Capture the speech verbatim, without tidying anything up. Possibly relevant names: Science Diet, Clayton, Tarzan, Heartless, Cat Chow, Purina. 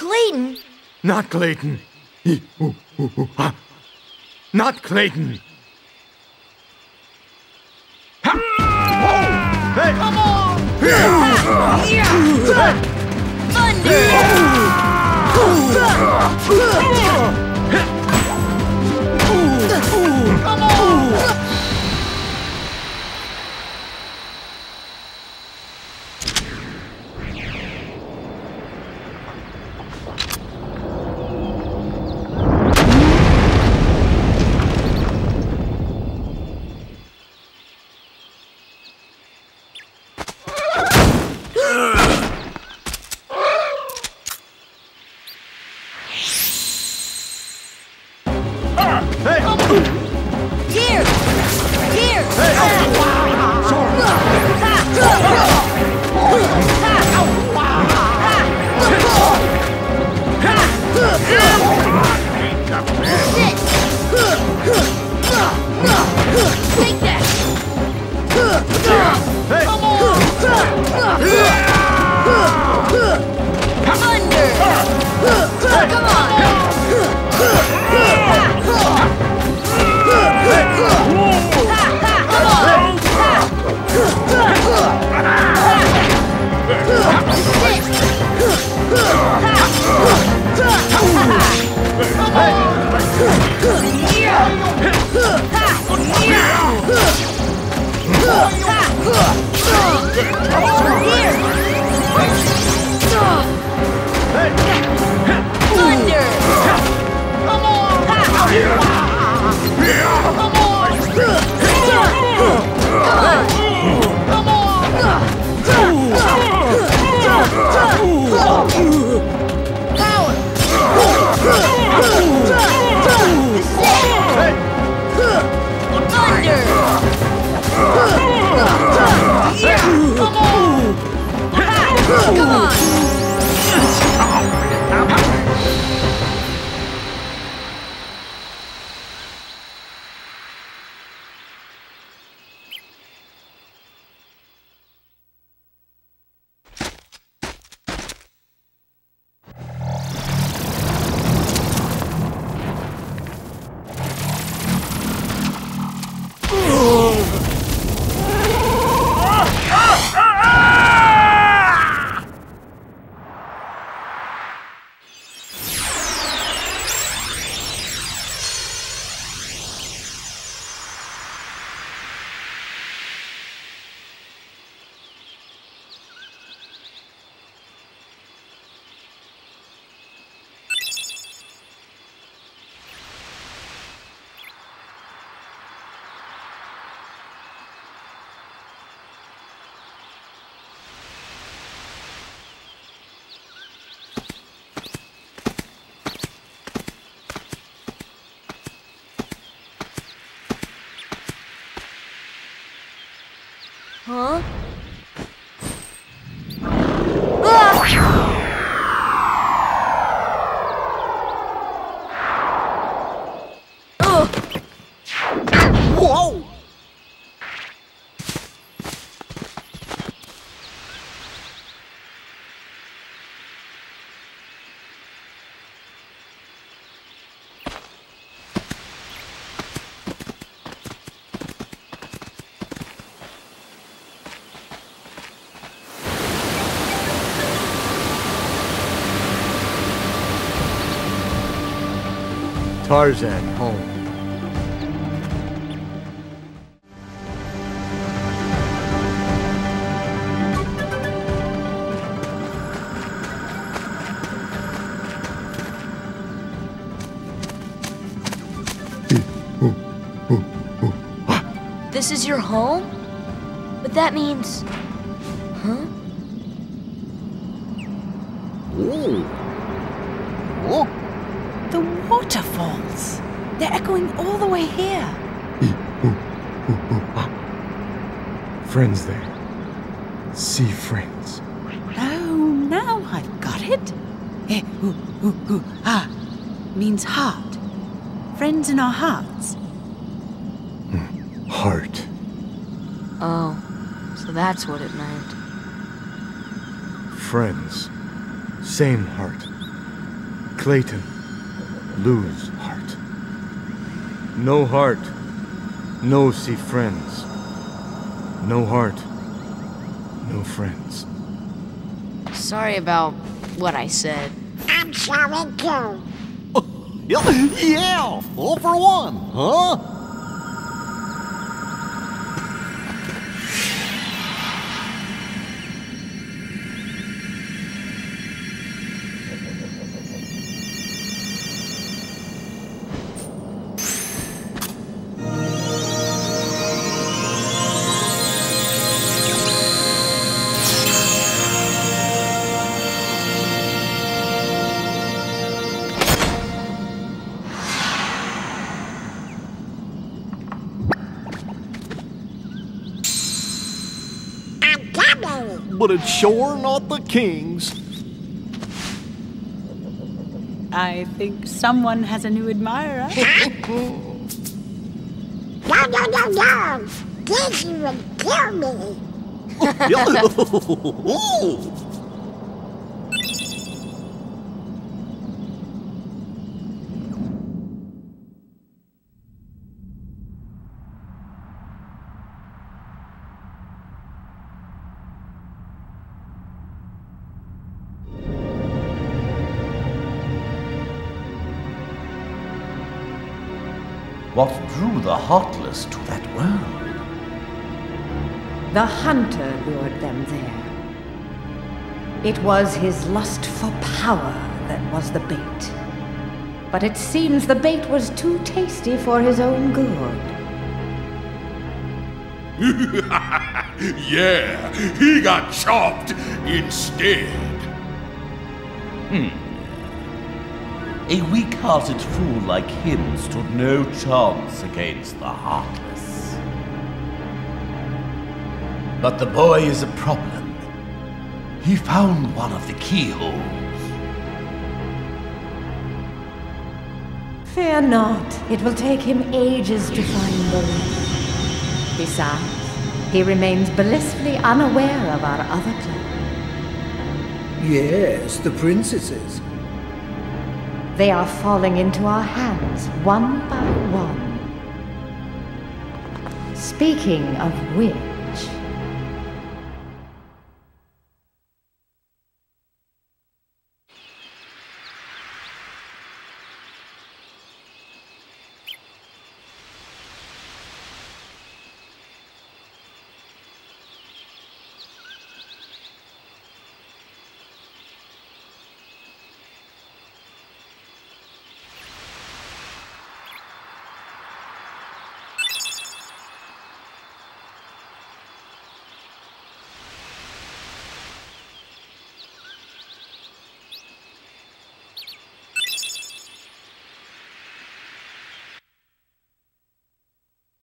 Clayton! Not Clayton. Not Clayton. Hey. Come on! Thunder! Come on! Huh? Ah! Uh! Whoa! Tarzan home. This is your home? But that means... Huh? Ooh. Look. The waterfalls! They're echoing all the way here! Friends there. See friends. Oh, now I've got it! Eh, ooh, ooh, ooh, ah, means heart. Friends in our hearts. Heart. Oh, so that's what it meant. Friends. Same heart. Clayton, lose heart. No heart, no see friends. No heart, no friends. Sorry about what I said. I'm sorry too. Yeah, all for one, huh? But it's sure not the king's. I think someone has a new admirer. No, no, no, no! Please, you would kill me! What drew the Heartless to that world? The hunter lured them there. It was his lust for power that was the bait. But it seems the bait was too tasty for his own good. Yeah, he got chopped instead. Hmm. A weak-hearted fool like him stood no chance against the Heartless. But the boy is a problem. He found one of the keyholes. Fear not. It will take him ages to find the way. Besides, he remains blissfully unaware of our other plan. Yes, the princesses. They are falling into our hands, one by one. Speaking of which...